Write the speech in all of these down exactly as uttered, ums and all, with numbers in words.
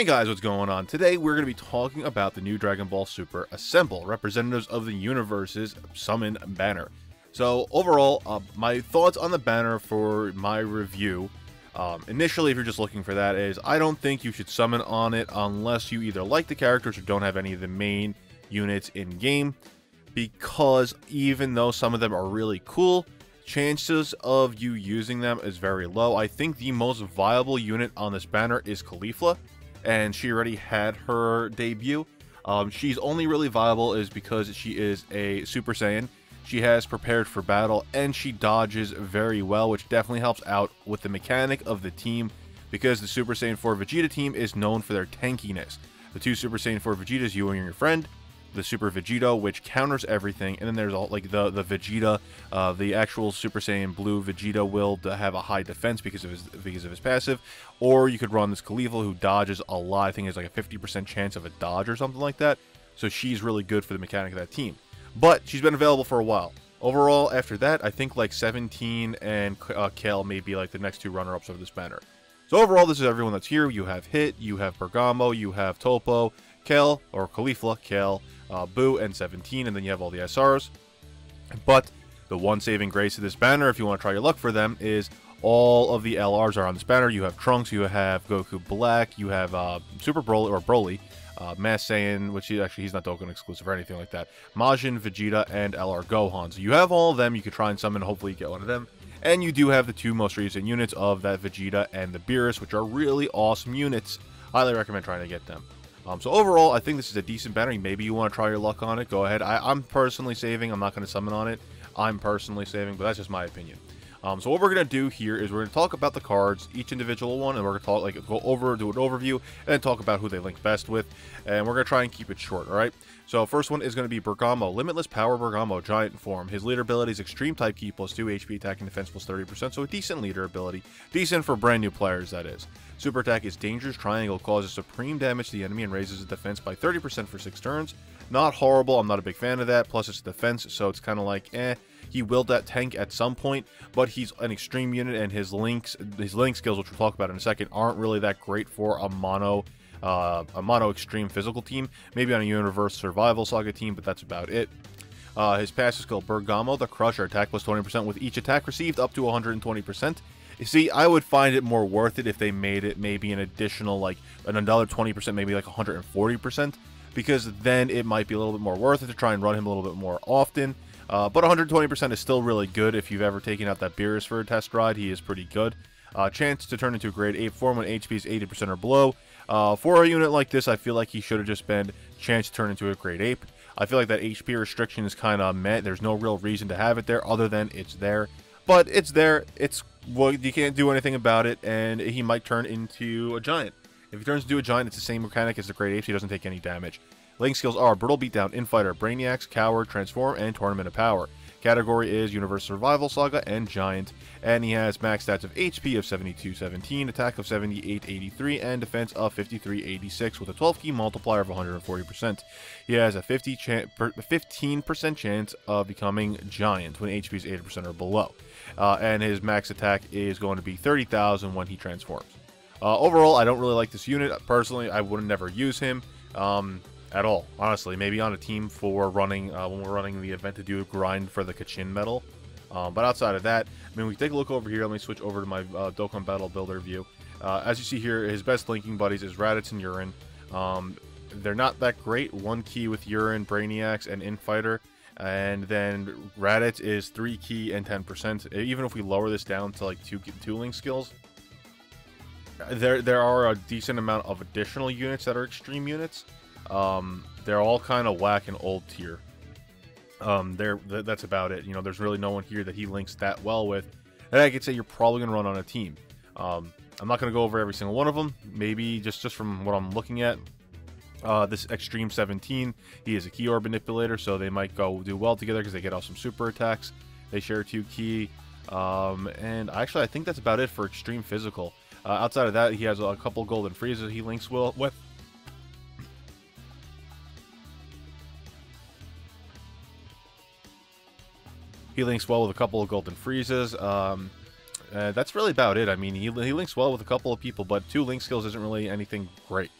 Hey guys, what's going on? Today we're going to be talking about the new Dragon Ball Super Assemble, Representatives of the Universe's Summon banner. So overall, uh, my thoughts on the banner for my review, um, initially if you're just looking for that, is I don't think you should summon on it unless you either like the characters or don't have any of the main units in game, because even though some of them are really cool, chances of you using them is very low. I think the most viable unit on this banner is Caulifla, and she already had her debut. Um, she's only really viable is because she is a Super Saiyan. She has prepared for battle and she dodges very well, which definitely helps out with the mechanic of the team, because the Super Saiyan four Vegeta team is known for their tankiness. The two Super Saiyan four Vegetas, you and your friend, the Super Vegito, which counters everything, and then there's all like the the Vegeta, uh, the actual Super Saiyan Blue Vegeta will have a high defense because of his because of his passive, or you could run this Caulifla who dodges a lot. I think it's like a fifty percent chance of a dodge or something like that. So she's really good for the mechanic of that team. But she's been available for a while. Overall, after that, I think like seventeen and uh, Kale may be like the next two runner-ups of this banner. So overall, this is everyone that's here. You have Hit, you have Bergamo, you have Toppo, Kale, or Caulifla, Kale, uh, Buu, and seventeen, and then you have all the S Rs. But the one saving grace of this banner, if you want to try your luck for them, is all of the L Rs are on this banner. You have Trunks, you have Goku Black, you have uh, Super Broly, or Broly, uh, Mass Saiyan, which he, actually he's not Dokkan exclusive or anything like that, Majin, Vegeta, and L R Gohan. So you have all of them. You could try and summon, hopefully you get one of them. And you do have the two most recent units of that Vegeta and the Beerus, which are really awesome units. Highly recommend trying to get them. Um, so overall, I think this is a decent banner. Maybe you want to try your luck on it. Go ahead. I, I'm personally saving. I'm not going to summon on it. I'm personally saving, but that's just my opinion. Um, so what we're going to do here is we're going to talk about the cards, each individual one, and we're going to talk, like, go over, do an overview, and then talk about who they link best with. And we're going to try and keep it short, all right? So first one is going to be Bergamo. Limitless Power Bergamo, Giant Form. His leader ability is Extreme Type Key, plus two, H P Attack and Defense, plus thirty percent, so a decent leader ability. Decent for brand new players, that is. Super Attack is Dangerous Triangle, causes supreme damage to the enemy and raises his defense by thirty percent for six turns. Not horrible, I'm not a big fan of that, plus it's defense, so it's kind of like, eh. He willed that tank at some point, but he's an extreme unit, and his links, his link skills, which we'll talk about in a second, aren't really that great for a mono, uh, a mono extreme physical team. Maybe on a Universe Survival Saga team, but that's about it. Uh, his passive skill, Bergamo, the Crusher, attack plus twenty percent with each attack received, up to one hundred twenty percent. You see, I would find it more worth it if they made it maybe an additional, like, another twenty percent, maybe like one hundred forty percent, because then it might be a little bit more worth it to try and run him a little bit more often. Uh, but one hundred twenty percent is still really good. If you've ever taken out that Beerus for a test ride, he is pretty good. Uh, chance to turn into a grade eight form when H P is eighty percent or below. Uh, for a unit like this, I feel like he should have just been chance to turn into a grade eight. I feel like that H P restriction is kind of met. There's no real reason to have it there other than it's there. But it's there. It's well, you can't do anything about it, and he might turn into a giant. If he turns into a giant, it's the same mechanic as the grade eight. He doesn't take any damage. Link skills are Brutal Beatdown, Infighter, Brainiacs, Coward, Transform, and Tournament of Power. Category is Universe Survival Saga and Giant. And he has max stats of H P of seventy-two seventeen, attack of seventy-eight eighty-three, and defense of fifty-three eighty-six with a twelve key multiplier of one hundred forty percent. He has a fifteen percent chance of becoming Giant when H P is eighty percent or below. Uh, and his max attack is going to be thirty thousand when he transforms. Uh, overall, I don't really like this unit. Personally, I would never use him. Um... At all, honestly. Maybe on a team for running, uh, when we're running the event to do a grind for the Kachin medal. Um, but outside of that, I mean, we take a look over here. Let me switch over to my uh, Dokkan Battle builder view. Uh, as you see here, his best linking buddies is Raditz and Urine. Um, they're not that great. One key with Urine, Brainiacs, and Infighter. And then Raditz is three key and ten percent. Even if we lower this down to like two, two link skills, there, there are a decent amount of additional units that are extreme units. Um, they're all kind of whack and old tier. Um, they're, th that's about it. You know, there's really no one here that he links that well with. And I could say you're probably going to run on a team. Um, I'm not going to go over every single one of them. Maybe just, just from what I'm looking at. Uh, this Extreme seventeen, he is a key orb manipulator, so they might go do well together because they get off some super attacks. They share two key. Um, and actually, I think that's about it for Extreme Physical. Uh, outside of that, he has a couple Golden Freezes he links well with. He links well with a couple of Golden Freezes. Um, uh, that's really about it. I mean, he, he links well with a couple of people, but two link skills isn't really anything great.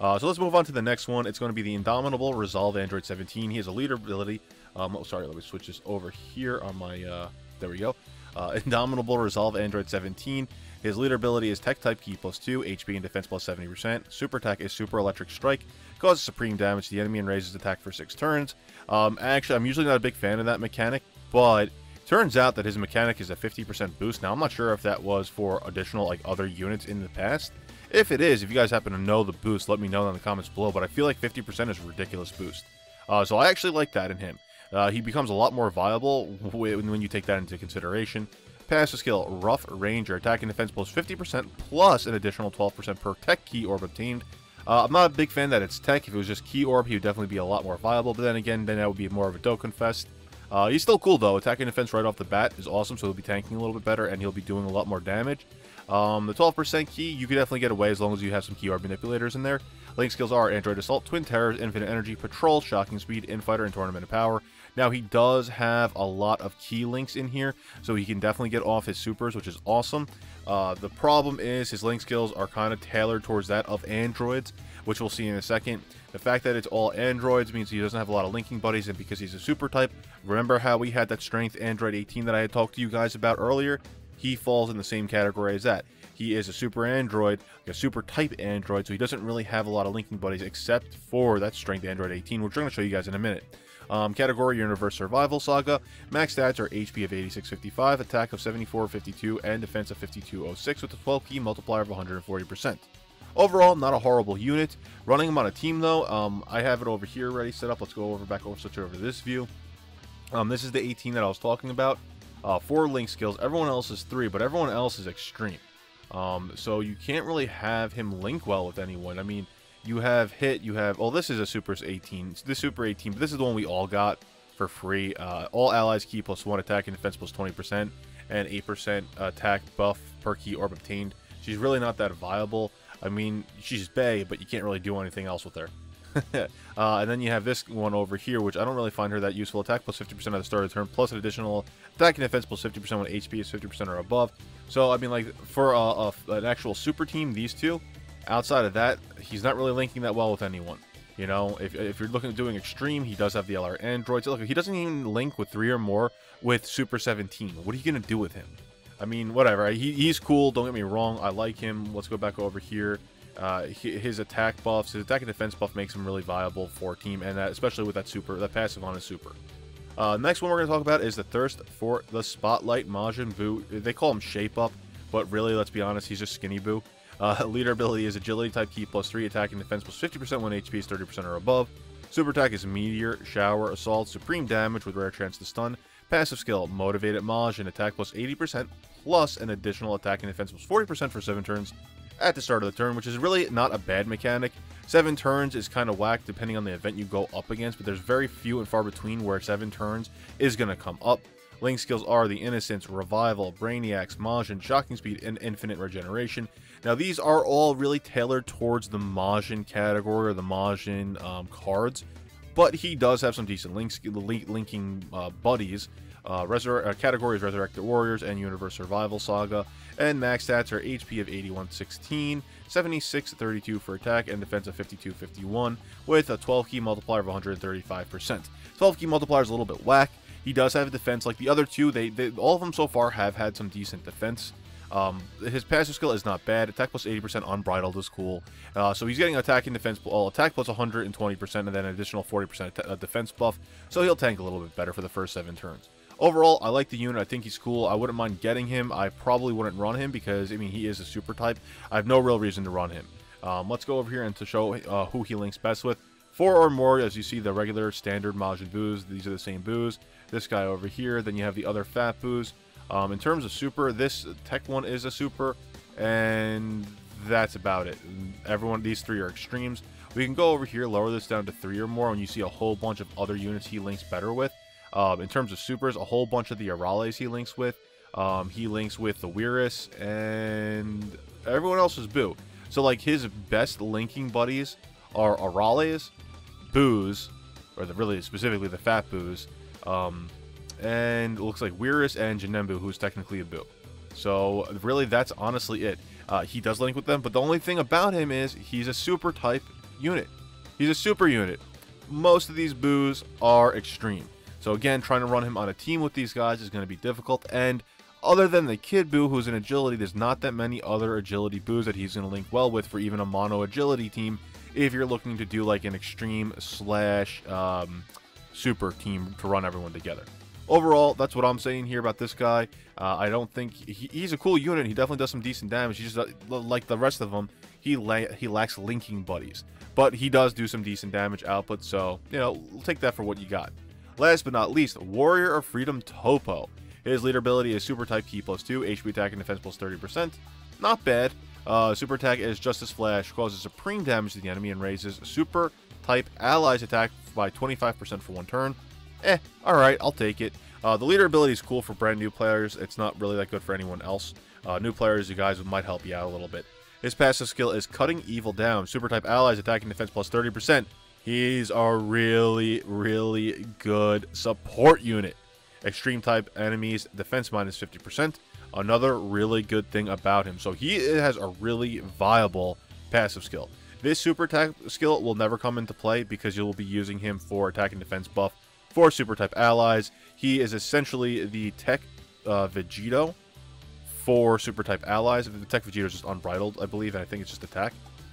Uh, so let's move on to the next one. It's going to be the Indomitable Resolve Android seventeen. He has a leader ability. Um, oh, sorry, let me switch this over here on my... Uh, there we go. Uh, Indomitable Resolve Android seventeen. His leader ability is Tech Type Key plus two, H P and Defense plus seventy percent. Super Attack is Super Electric Strike. Causes supreme damage to the enemy and raises attack for six turns. Um, actually, I'm usually not a big fan of that mechanic, but... turns out that his mechanic is a fifty percent boost. Now, I'm not sure if that was for additional, like, other units in the past. If it is, if you guys happen to know the boost, let me know in the comments below. But I feel like fifty percent is a ridiculous boost. Uh, so I actually like that in him. Uh, he becomes a lot more viable when you take that into consideration. Passive skill, Rough Ranger. Attack and defense plus fifty percent plus an additional twelve percent per tech key orb obtained. Uh, I'm not a big fan that it's tech. If it was just key orb, he would definitely be a lot more viable. But then again, then that would be more of a Dokkan Fest. Uh, he's still cool, though. Attack and defense right off the bat is awesome, so he'll be tanking a little bit better, and he'll be doing a lot more damage. Um, the twelve percent key, you can definitely get away as long as you have some key orb manipulators in there. Link skills are Android Assault, Twin Terrors, Infinite Energy, Patrol, Shocking Speed, Infighter, and Tournament of Power. Now, he does have a lot of key links in here, so he can definitely get off his supers, which is awesome. Uh, the problem is his link skills are kind of tailored towards that of androids, which we'll see in a second. The fact that it's all androids means he doesn't have a lot of linking buddies, and because he's a super type, remember how we had that strength Android eighteen that I had talked to you guys about earlier? He falls in the same category as that. He is a super android, like a super type android, so he doesn't really have a lot of linking buddies except for that strength Android eighteen, which we're going to show you guys in a minute. Um, category, Universe Survival Saga. Max stats are H P of eighty-six fifty-five, attack of seventy-four fifty-two, and defense of fifty-two oh six with a twelve key multiplier of one hundred forty percent. Overall, not a horrible unit. Running him on a team, though, um, I have it over here ready set up. Let's go over back over, switch over to this view. Um, this is the eighteen that I was talking about. Uh, four link skills. Everyone else is three, but everyone else is extreme. Um, so you can't really have him link well with anyone. I mean, you have hit, you have, oh, this is a Super eighteen, it's the Super eighteen, but this is the one we all got for free. Uh, all allies key plus one, attack and defense plus twenty percent, and eight percent attack buff per key orb obtained. She's really not that viable. I mean, she's bae, but you can't really do anything else with her. uh, and then you have this one over here, which I don't really find her that useful. Attack plus fifty percent at the start of the turn, plus an additional attack and defense plus fifty percent when H P is fifty percent or above. So, I mean, like, for a, a, an actual super team, these two, outside of that, he's not really linking that well with anyone. You know, if, if you're looking at doing extreme, he does have the L R androids. Look, he doesn't even link with three or more with Super seventeen. What are you going to do with him? I mean, whatever. He, he's cool. Don't get me wrong. I like him. Let's go back over here. Uh, his attack buffs, his attack and defense buff makes him really viable for team, and that, especially with that super, that passive on his super. Uh, next one we're going to talk about is the Thirst for the Spotlight Majin Buu. They call him Shape Up, but really, let's be honest, he's just Skinny Buu. Uh, leader ability is Agility Type Key plus three, attack and defense plus fifty percent when H P is thirty percent or above. Super attack is Meteor, Shower, Assault, Supreme Damage with rare chance to stun. Passive skill, Motivated Majin, attack plus eighty percent, plus an additional attack and defense plus forty percent for seven turns at the start of the turn, which is really not a bad mechanic. Seven turns is kind of whack depending on the event you go up against, but there's very few and far between where seven turns is going to come up. Link skills are the Innocence, Revival, Brainiacs, Majin, Shocking Speed, and Infinite Regeneration. Now, these are all really tailored towards the Majin category or the Majin um, cards. But he does have some decent links, linking uh, buddies. Uh, uh, categories, Resurrected Warriors and Universe Survival Saga. And max stats are H P of eighty-one sixteen, seventy-six thirty-two for attack, and defense of fifty-two fifty-one with a twelve key multiplier of one hundred thirty-five percent. twelve key multiplier is a little bit whack. He does have a defense like the other two. They, they all of them so far have had some decent defense. Um, his passive skill is not bad. Attack plus eighty percent unbridled is cool. Uh, so he's getting attack and defense, all attack plus one hundred twenty percent, and then an additional forty percent defense buff. So he'll tank a little bit better for the first seven turns. Overall, I like the unit. I think he's cool. I wouldn't mind getting him. I probably wouldn't run him because, I mean, he is a super type. I have no real reason to run him. Um, let's go over here and to show uh, who he links best with. Four or more, as you see, the regular standard Majin Buus. These are the same Buus. This guy over here. Then you have the other Fat Buus. Um, in terms of super, this tech one is a super, and that's about it. Everyone, these three are extremes. We can go over here, lower this down to three or more, and you see a whole bunch of other units he links better with. Um, in terms of supers, a whole bunch of the Arales he links with. Um, he links with the Weirus, and everyone else is Buu. So, like, his best linking buddies are Arales, Buus, or the, really specifically the Fat Buus, um... and it looks like Weirus and Janembuu, who's technically a Buu. So, really, that's honestly it. Uh, he does link with them, but the only thing about him is he's a super type, unit. He's a super unit. Most of these Boos are extreme. So again, trying to run him on a team with these guys is going to be difficult. And other than the Kid Buu, who's in agility, there's not that many other agility Boos that he's going to link well with for even a mono agility team if you're looking to do like an extreme slash um, super team to run everyone together. Overall, that's what I'm saying here about this guy. Uh, I don't think... He, he's a cool unit. He definitely does some decent damage. He's just, uh, like the rest of them, he, la he lacks linking buddies. But he does do some decent damage output, so, you know, we'll take that for what you got. Last but not least, Warrior of Freedom Toppo. His leader ability is Super Type Key plus two, H P attack and defense plus thirty percent. Not bad. Uh, super attack is Justice Flash, causes supreme damage to the enemy, and raises Super Type Allies attack by twenty-five percent for one turn. Eh, alright, I'll take it. Uh, the leader ability is cool for brand new players. It's not really that good for anyone else. Uh, new players, you guys, might help you out a little bit. His passive skill is Cutting Evil Down. Super type allies, attack and defense plus thirty percent. He's a really, really good support unit. Extreme type enemies, defense minus fifty percent. Another really good thing about him. So he has a really viable passive skill. This super attack skill will never come into play because you'll be using him for attack and defense buff. For super type allies, he is essentially the Tech uh, Vegito for super type allies. The Tech Vegito is just unbridled, I believe, and I think it's just attack.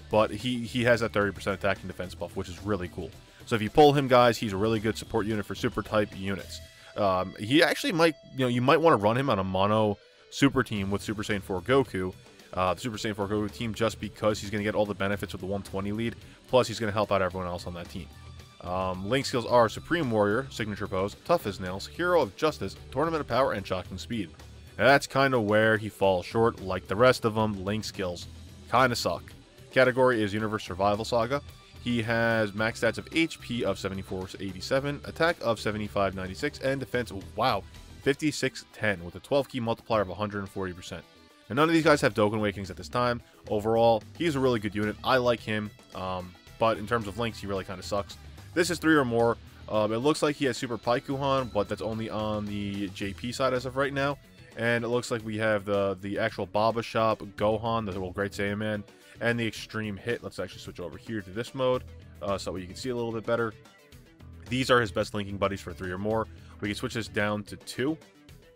But he, he has that thirty percent attack and defense buff, which is really cool. So if you pull him, guys, he's a really good support unit for super type units. Um, he actually might, you know, you might want to run him on a mono super team with Super Saiyan four Goku. Uh, the Super Saiyan four Goku team, just because he's going to get all the benefits with the one twenty lead. Plus, he's going to help out everyone else on that team. Um, link skills are Supreme Warrior, Signature Pose, Tough as Nails, Hero of Justice, Tournament of Power, and Shocking Speed. And that's kind of where he falls short, like the rest of them. Link skills kind of suck. Category is Universe Survival Saga. He has max stats of H P of seventy-four eighty-seven, attack of seventy-five ninety-six, and defense, wow, fifty-six ten, with a twelve key multiplier of one hundred forty percent. And none of these guys have Dokkan Awakenings at this time. Overall, he's a really good unit. I like him, um, but in terms of links, he really kind of sucks. This is three or more. Um, it looks like he has Super Paikuhan, but that's only on the J P side as of right now. And it looks like we have the the actual Baba Shop, Gohan, the little Great Saiyaman, and the Extreme Hit. Let's actually switch over here to this mode uh, so that you can see a little bit better. These are his best linking buddies for three or more. We can switch this down to two,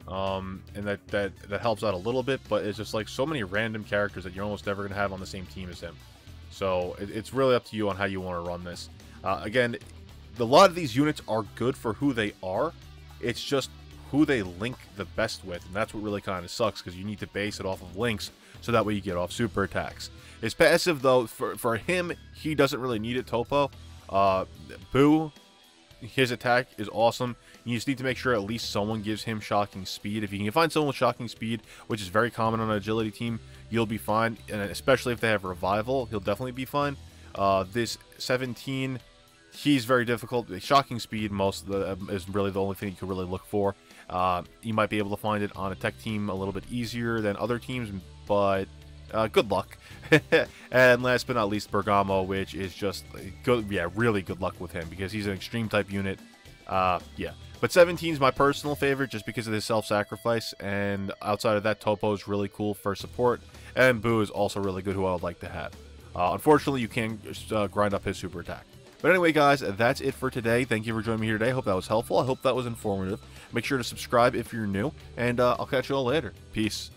um, and that, that, that helps out a little bit, but it's just like so many random characters that you're almost never going to have on the same team as him. So it, it's really up to you on how you want to run this. Uh, again, a lot of these units are good for who they are. It's just who they link the best with, and that's what really kind of sucks, because you need to base it off of links, so that way you get off super attacks. His passive, though, for, for him, he doesn't really need it, Toppo. Uh, Buu, his attack is awesome. You just need to make sure at least someone gives him Shocking Speed. If you can find someone with Shocking Speed, which is very common on an agility team, you'll be fine, and especially if they have Revival, he'll definitely be fine. Uh, this seventeen... He's very difficult. Shocking Speed most of the, um, is really the only thing you can really look for. Uh, you might be able to find it on a tech team a little bit easier than other teams, but uh, good luck. And last but not least, Bergamo, which is just good. Yeah, really good luck with him because he's an extreme type unit. Uh, yeah, but seventeen is my personal favorite just because of his self-sacrifice. And outside of that, Toppo is really cool for support, and Buu is also really good, who I would like to have. Uh, unfortunately, you can uh, grind up his super attack. But anyway, guys, that's it for today. Thank you for joining me here today. I hope that was helpful. I hope that was informative. Make sure to subscribe if you're new, and uh, I'll catch you all later. Peace.